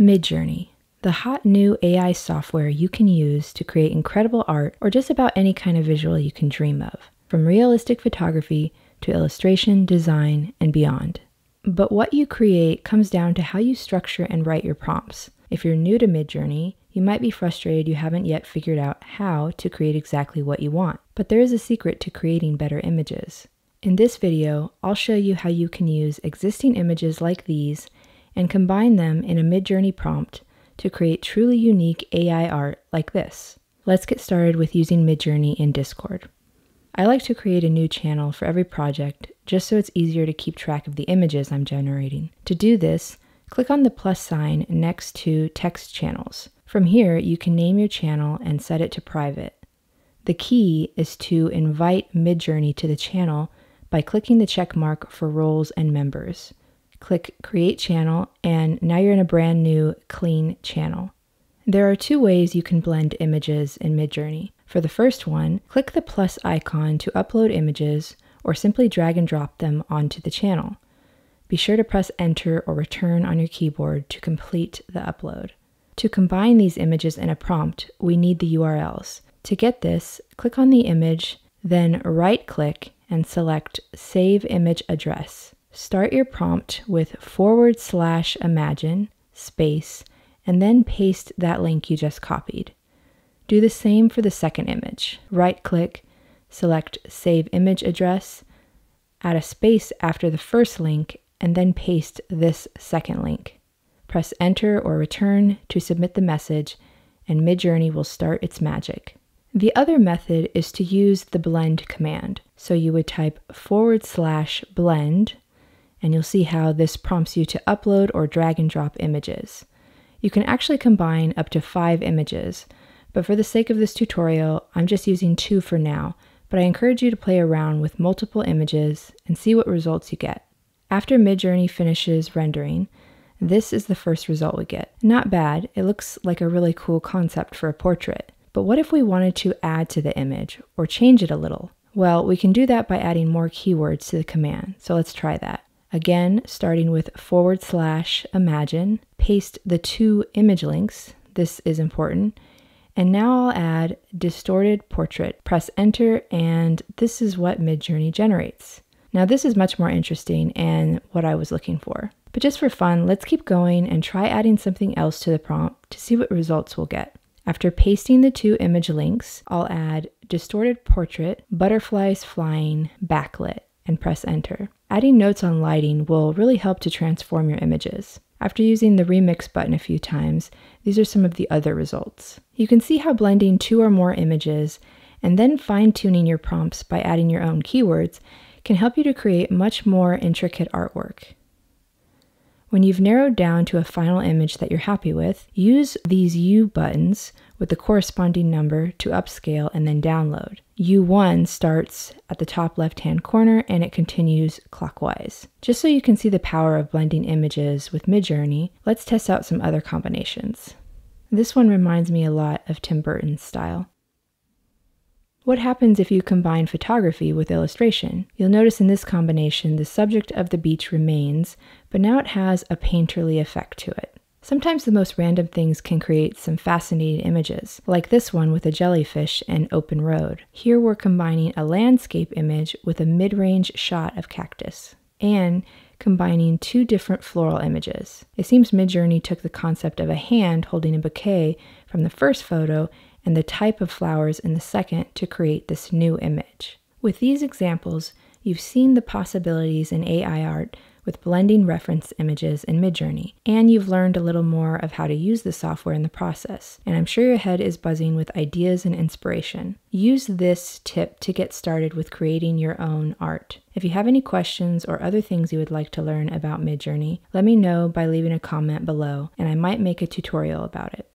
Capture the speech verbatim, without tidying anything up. Midjourney, the hot new A I software you can use to create incredible art or just about any kind of visual you can dream of, from realistic photography to illustration, design, and beyond. But what you create comes down to how you structure and write your prompts. If you're new to Midjourney, you might be frustrated you haven't yet figured out how to create exactly what you want, but there is a secret to creating better images. In this video, I'll show you how you can use existing images like these and combine them in a Midjourney prompt to create truly unique A I art like this. Let's get started with using Midjourney in Discord. I like to create a new channel for every project just so it's easier to keep track of the images I'm generating. To do this, click on the plus sign next to text channels. From here, you can name your channel and set it to private. The key is to invite Midjourney to the channel by clicking the check mark for roles and members. Click Create Channel, and now you're in a brand new, clean channel. There are two ways you can blend images in Midjourney. For the first one, click the plus icon to upload images or simply drag and drop them onto the channel. Be sure to press Enter or Return on your keyboard to complete the upload. To combine these images in a prompt, we need the U R Ls. To get this, click on the image, then right-click and select Save Image Address. Start your prompt with forward slash imagine, space, and then paste that link you just copied. Do the same for the second image. Right-click, select Save Image Address, add a space after the first link, and then paste this second link. Press Enter or Return to submit the message, and Midjourney will start its magic. The other method is to use the blend command. So you would type forward slash blend, and you'll see how this prompts you to upload or drag and drop images. You can actually combine up to five images, but for the sake of this tutorial, I'm just using two for now, but I encourage you to play around with multiple images and see what results you get. After Midjourney finishes rendering, this is the first result we get. Not bad, it looks like a really cool concept for a portrait, but what if we wanted to add to the image or change it a little? Well, we can do that by adding more keywords to the command, so let's try that. Again, starting with forward slash imagine, paste the two image links, this is important, and now I'll add distorted portrait. Press Enter, and this is what Midjourney generates. Now this is much more interesting and what I was looking for. But just for fun, let's keep going and try adding something else to the prompt to see what results we'll get. After pasting the two image links, I'll add distorted portrait, butterflies flying, backlit, and press Enter. Adding notes on lighting will really help to transform your images. After using the remix button a few times, these are some of the other results. You can see how blending two or more images and then fine-tuning your prompts by adding your own keywords can help you to create much more intricate artwork. When you've narrowed down to a final image that you're happy with, use these U buttons with the corresponding number to upscale and then download. U one starts at the top left-hand corner and it continues clockwise. Just so you can see the power of blending images with Midjourney, let's test out some other combinations. This one reminds me a lot of Tim Burton's style. What happens if you combine photography with illustration? You'll notice in this combination, the subject of the beach remains, but now it has a painterly effect to it. Sometimes the most random things can create some fascinating images, like this one with a jellyfish and open road. Here we're combining a landscape image with a mid-range shot of cactus, and combining two different floral images. It seems Midjourney took the concept of a hand holding a bouquet from the first photo and the type of flowers in the second to create this new image. With these examples, you've seen the possibilities in A I art with blending reference images in Midjourney, and you've learned a little more of how to use the software in the process, and I'm sure your head is buzzing with ideas and inspiration. Use this tip to get started with creating your own art. If you have any questions or other things you would like to learn about Midjourney, let me know by leaving a comment below, and I might make a tutorial about it.